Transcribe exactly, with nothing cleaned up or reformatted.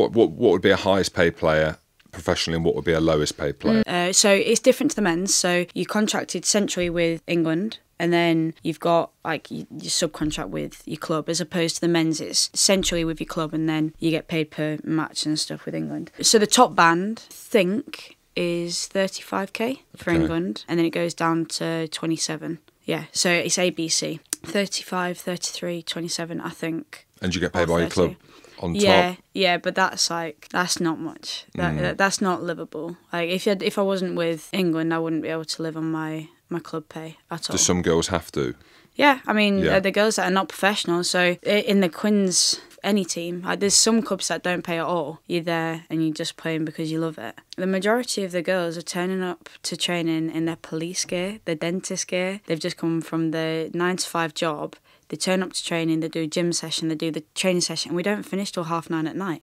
What, what, what would be a highest paid player professionally and what would be a lowest paid player? Uh, so it's different to the men's. So you contracted centrally with England and then you've got like you, you subcontract with your club, as opposed to the men's it's centrally with your club and then you get paid per match and stuff with England. So the top band, I think, is thirty-five K for okay. England, and then it goes down to twenty-seven. Yeah, so it's A B C. thirty-five, thirty-three, twenty-seven, I think. And you get paid by your club? On yeah, top. yeah, but that's like that's not much. That, mm. that that's not livable. Like if I'd, if I wasn't with England, I wouldn't be able to live on my my club pay at all. Do some girls have to? Yeah, I mean yeah. the girls that are not professional. So in the Quins, any team, like there's some clubs that don't pay at all. You're there and you're just playing because you love it. The majority of the girls are turning up to training in their police gear, their dentist gear. They've just come from the nine to five job. They turn up to training, they do a gym session, they do the training session, and we don't finish till half nine at night.